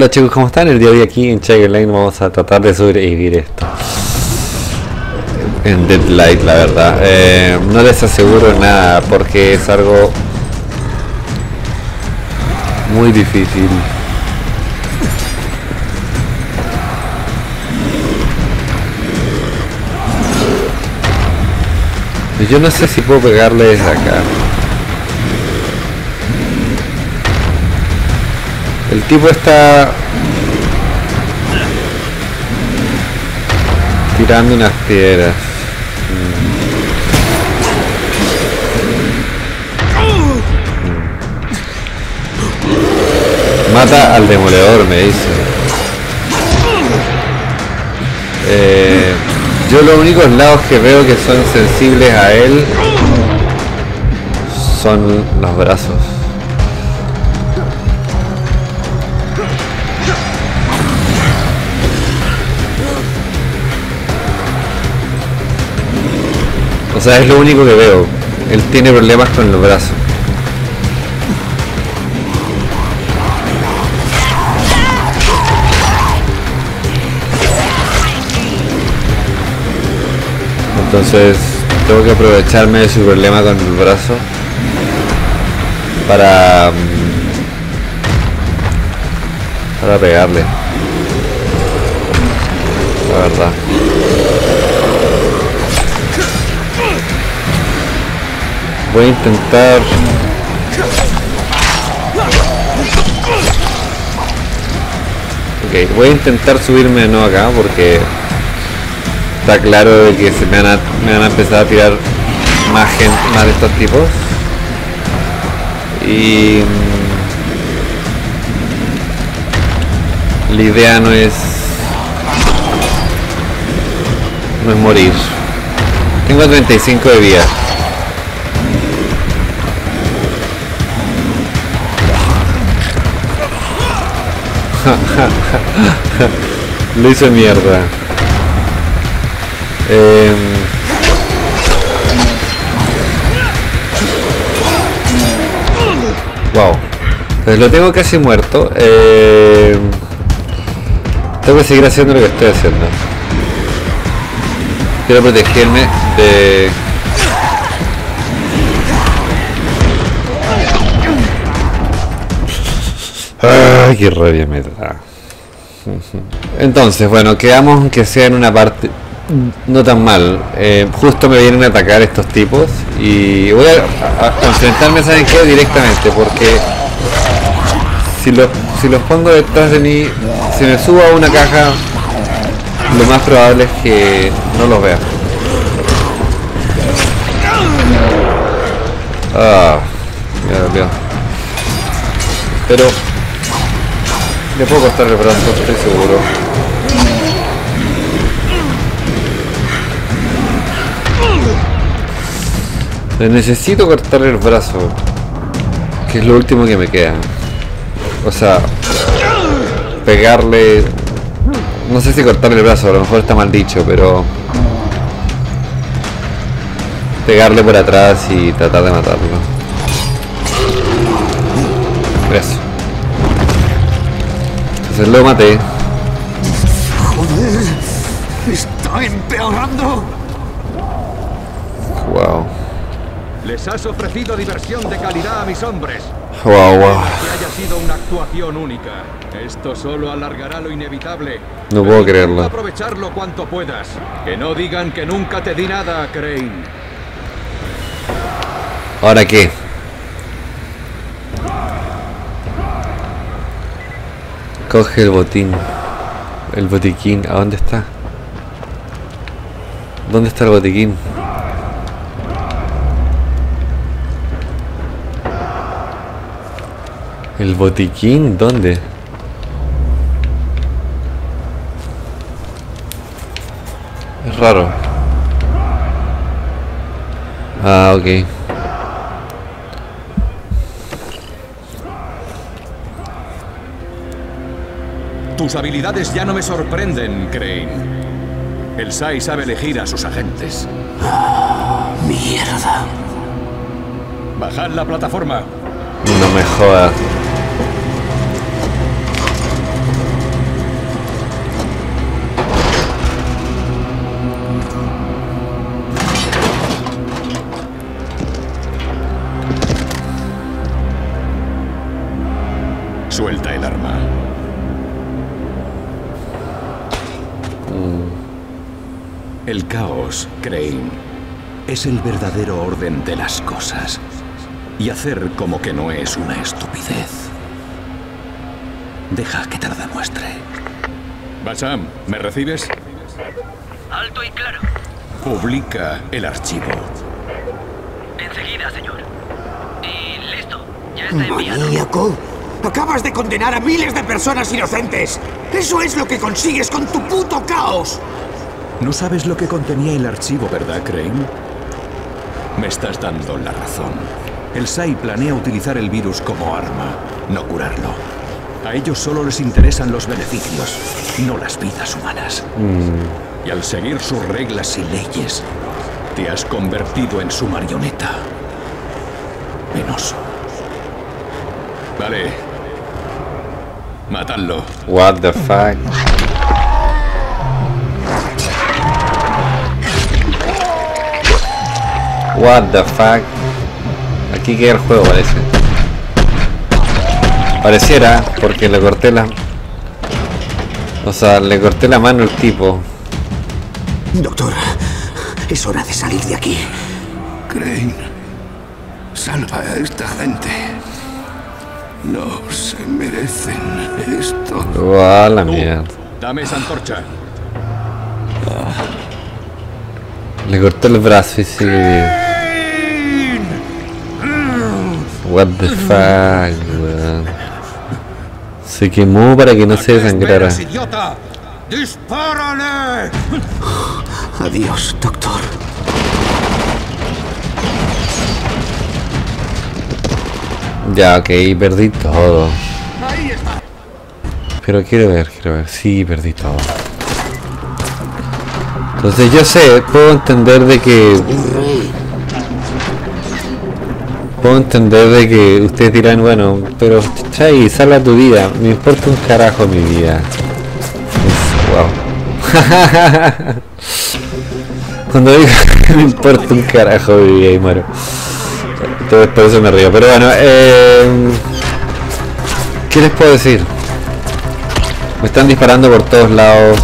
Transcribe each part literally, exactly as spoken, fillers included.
Hola chicos, ¿cómo están? El día de hoy aquí en Shaggy Online vamos a tratar de sobrevivir esto en Deadlight, la verdad. Eh, no les aseguro nada porque es algo muy difícil. Yo no sé si puedo pegarle desde acá. El tipo está tirando unas piedras. Mata al demoledor, me dice. Eh, yo los únicos lados que veo que son sensibles a él son los brazos. O sea, es lo único que veo. Él tiene problemas con los brazos. Entonces, tengo que aprovecharme de su problema con el brazo para, para pegarle. La verdad. Voy a intentar... Ok, voy a intentar subirme de nuevo acá porque está claro de que se me van a, me van a empezar a tirar más gente, más de estos tipos. Y la idea no es no es morir. Tengo treinta y cinco de vida. Lo hice mierda. Eh... Wow. Pues lo tengo casi muerto. Eh... Tengo que seguir haciendo lo que estoy haciendo. Quiero protegerme de... ¡Ay, qué rabia me da! Entonces, bueno, quedamos que sea en una parte no tan mal. Eh, justo me vienen a atacar estos tipos y voy a, a, a enfrentarme, ¿saben qué? Directamente, porque si los, si los pongo detrás de mí, si me subo a una caja, lo más probable es que no los vea. Ah, me dolió. Pero le puedo cortar el brazo, estoy seguro. Le necesito cortar el brazo, que es lo último que me queda. O sea, pegarle... No sé si cortarle el brazo, a lo mejor está mal dicho, pero... Pegarle por atrás y tratar de matarlo. Eso. Lo maté. Joder, está empeorando. Wow. Les has ofrecido diversión de calidad a mis hombres. Wow, wow. Que haya sido una actuación única. Esto solo alargará lo inevitable. No puedo creerlo. Aprovecharlo cuanto puedas. Que no digan que nunca te di nada, Krain. ¿Ahora qué? Coge el botín. El botiquín. ¿A dónde está? ¿Dónde está el botiquín? ¿El botiquín? ¿Dónde? Es raro. Ah, ok. Tus habilidades ya no me sorprenden, Krain. El Sai sabe elegir a sus agentes. Ah, mierda. Bajad la plataforma. No me jodas. Suelta el arma. Mm. El caos, Krain, es el verdadero orden de las cosas. Y hacer como que no es una estupidez. Deja que te lo demuestre. Basham, ¿me recibes? Alto y claro. Publica el archivo. Enseguida, señor. Y listo, ya está enviado. ¡Maníaco! ¡Acabas de condenar a miles de personas inocentes! ¡Eso es lo que consigues con tu puto caos! No sabes lo que contenía el archivo, ¿verdad, Krain? Me estás dando la razón. El Sai planea utilizar el virus como arma, no curarlo. A ellos solo les interesan los beneficios, no las vidas humanas. Mm. Y al seguir sus reglas y leyes, te has convertido en su marioneta. Penoso. Vale. Matadlo. What the fuck? What the fuck? Aquí queda el juego, parece. Pareciera, porque le corté la... O sea, le corté la mano al tipo. Doctor, es hora de salir de aquí. Krain, salva a esta gente. No se merecen esto. ¡Oh, la mierda! Dame esa antorcha. Le corté el brazo y sigue. What the fuck, weón. Se quemó para que no se desangrara. ¡Idiota! ¡Dispárale! Adiós, doctor. Ya, ok, perdí todo. Pero quiero ver, quiero ver. Sí, perdí todo. Entonces yo sé, puedo entender de que... Puedo entender de que ustedes dirán, bueno, pero Chai, salva tu vida, me importa un carajo mi vida. Uf, wow. Cuando digo me importa un carajo mi vida y muero. Todo por eso me río, pero bueno, eh, ¿qué les puedo decir? Me están disparando por todos lados.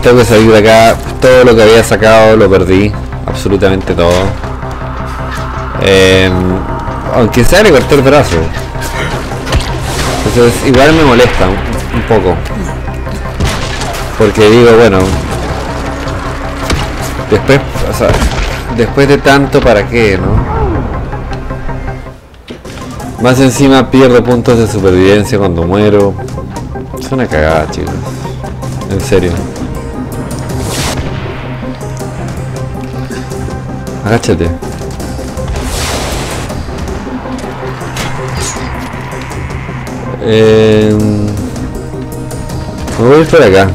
Tengo que salir de acá. Todo lo que había sacado lo perdí. Absolutamente todo. Eh, aunque sea le corté el brazo, entonces igual me molesta un, un poco, porque digo, bueno, después, o sea, después de tanto, para qué, ¿no? Más encima pierdo puntos de supervivencia cuando muero. Es una cagada, chicos, en serio. Agáchate. Eh, voy a ir por acá.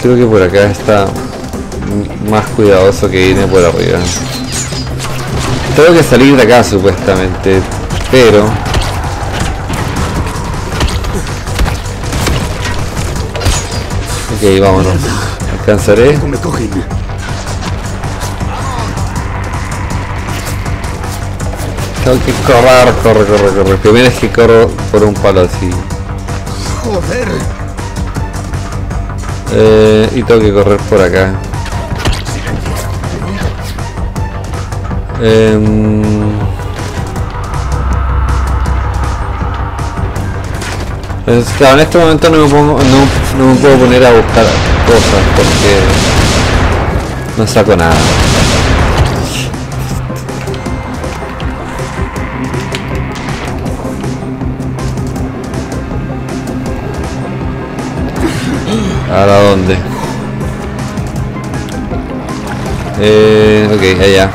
Creo que por acá está más cuidadoso que irme por arriba. Tengo que salir de acá supuestamente, pero... Ok, vámonos. Alcanzaré. Tengo que correr, corre, corre, corre. Primero es que corro por un palo así. Joder. Eh, y tengo que correr por acá. Eh, pues, claro, en este momento no me, pongo, no, no me puedo poner a buscar cosas porque no saco nada. ¿Ahora dónde? Eh, ok, allá.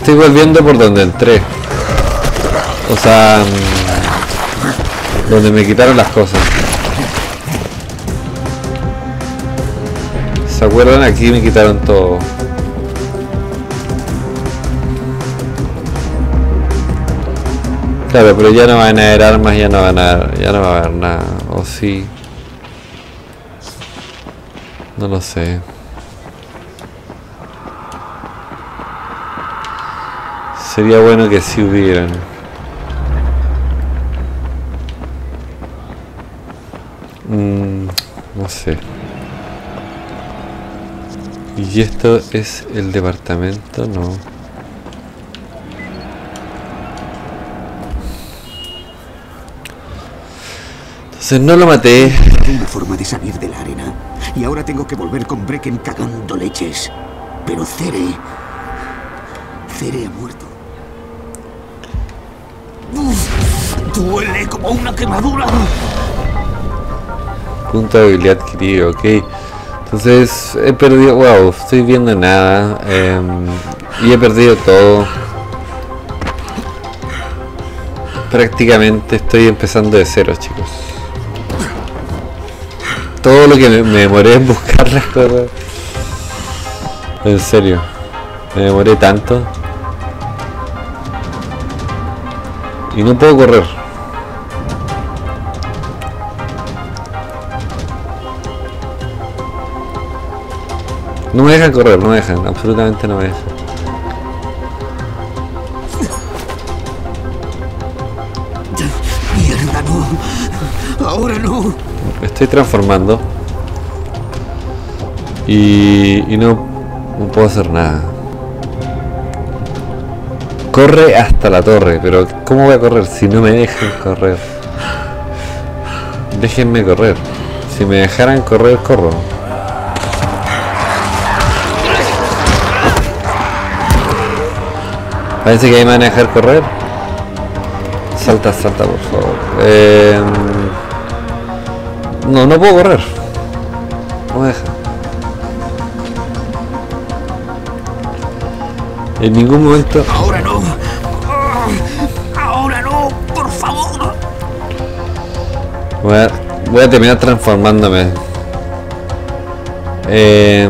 Estoy volviendo por donde entré. O sea... Donde me quitaron las cosas. ¿Se acuerdan? Aquí me quitaron todo. Claro, pero ya no van a haber armas, ya no van a haber, ya no va a haber nada, o sí. No lo sé. Sería bueno que sí hubieran. Mm, no sé. ¿Y esto es el departamento? No. Entonces no lo maté. Tengo forma de salir de la arena. Y ahora tengo que volver con Brecken cagando leches. Pero Cere... Cere ha muerto. Uf, duele como una quemadura. Punto de habilidad adquirido, ok. Entonces he perdido... Wow, estoy viendo nada. Eh, y he perdido todo. Prácticamente estoy empezando de cero, chicos. Todo lo que me, me demoré en buscar las cosas. En serio, me demoré tanto. Y no puedo correr. No me dejan correr, no me dejan, absolutamente no me dejan. Mierda, no. Ahora no. Me estoy transformando. Y, y no. No puedo hacer nada. Corre hasta la torre, pero ¿cómo voy a correr si no me dejan correr? Déjenme correr. Si me dejaran correr, corro. Parece que ahí me van a dejar correr. Salta, salta, por favor. Eh... No, no puedo correr. No me dejan. En ningún momento. Ahora no. Ahora no, por favor. Voy a, voy a terminar transformándome. Eh,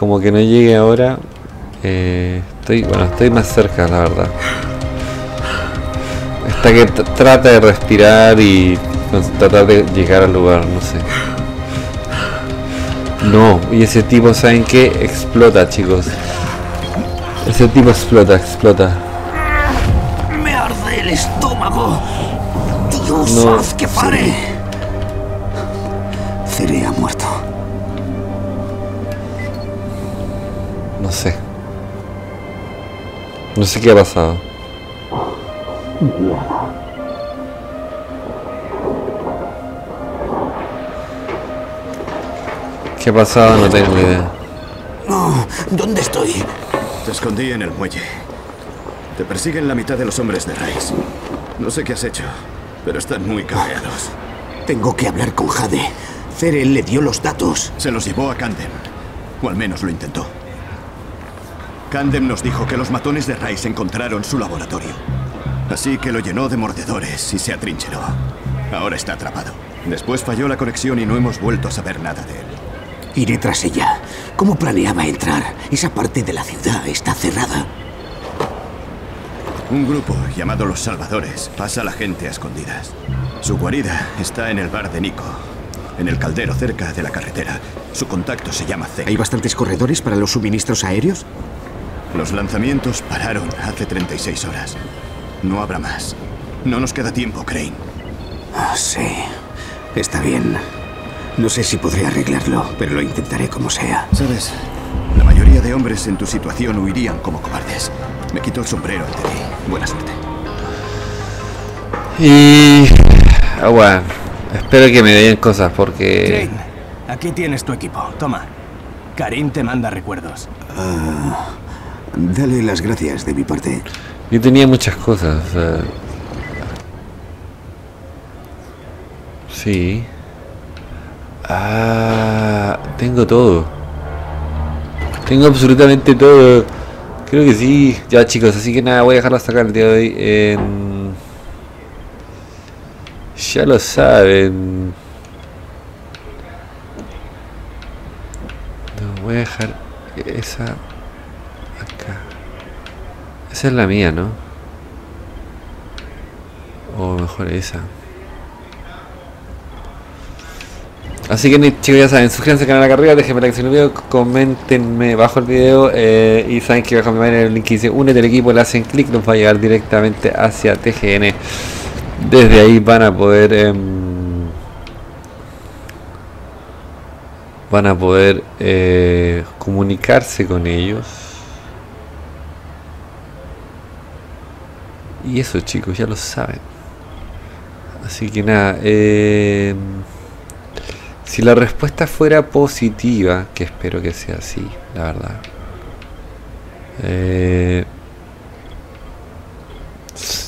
como que no llegue ahora. Eh, estoy, bueno, estoy más cerca, la verdad. Hasta que trata de respirar y tratar de llegar al lugar, no sé. No, y ese tipo, ¿saben qué? Explota, chicos. Ese tipo explota, explota. Me arde el estómago. Dios, no, haz que pare. Cere ha muerto. No sé. No sé qué ha pasado. ¿Qué ha pasado? No tengo idea. No, ¿dónde estoy? Te escondí en el muelle. Te persiguen la mitad de los hombres de Raiz. No sé qué has hecho, pero están muy cabreados. Tengo que hablar con Jade. Cere le dio los datos. Se los llevó a Camden. O al menos lo intentó. Camden nos dijo que los matones de Raiz encontraron su laboratorio. Así que lo llenó de mordedores y se atrincheró. Ahora está atrapado. Después falló la conexión y no hemos vuelto a saber nada de él. Iré tras ella. ¿Cómo planeaba entrar? Esa parte de la ciudad está cerrada. Un grupo llamado Los Salvadores pasa a la gente a escondidas. Su guarida está en el bar de Nico, en el caldero cerca de la carretera. Su contacto se llama Cere. ¿Hay bastantes corredores para los suministros aéreos? Los lanzamientos pararon hace treinta y seis horas. No habrá más. No nos queda tiempo, Krain. Ah, sí. Está bien. No sé si podré arreglarlo, pero lo intentaré como sea. ¿Sabes? La mayoría de hombres en tu situación huirían como cobardes. Me quito el sombrero ante ti. Buena suerte. Y... Oh, bueno. Espero que me den cosas porque... Jane, aquí tienes tu equipo. Toma. Karim te manda recuerdos. Uh, dale las gracias de mi parte. Yo tenía muchas cosas. Uh... Sí... Ah, tengo todo. Tengo absolutamente todo. Creo que sí. Ya, chicos, así que nada, voy a dejarlo hasta acá el día de hoy. Eh, ya lo saben. No, voy a dejar esa acá. Esa es la mía, ¿no? O mejor esa. Así que chicos, ya saben, suscríbanse al canal acá arriba, déjenme like en el video, coméntenme bajo el video, eh, y saben que bajo mi manera el link que dice únete al equipo, le hacen clic, nos va a llegar directamente hacia T G N. Desde ahí van a poder eh, van a poder eh, comunicarse con ellos. Y eso chicos, ya lo saben. Así que nada, eh, si la respuesta fuera positiva, que espero que sea así, la verdad, eh,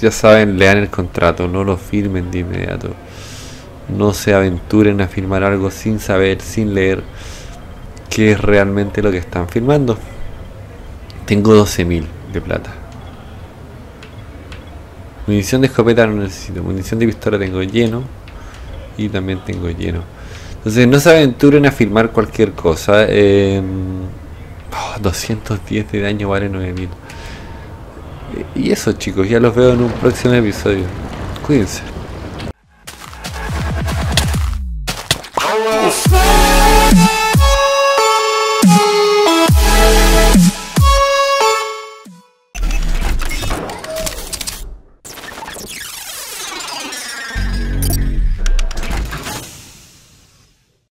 ya saben, lean el contrato, no lo firmen de inmediato, no se aventuren a firmar algo sin saber, sin leer qué es realmente lo que están firmando. Tengo doce mil de plata. Munición de escopeta no necesito, munición de pistola tengo lleno y también tengo lleno. Entonces no se aventuren a firmar cualquier cosa. eh, oh, doscientos diez de daño vale nueve mil. Y eso chicos, ya los veo en un próximo episodio. Cuídense.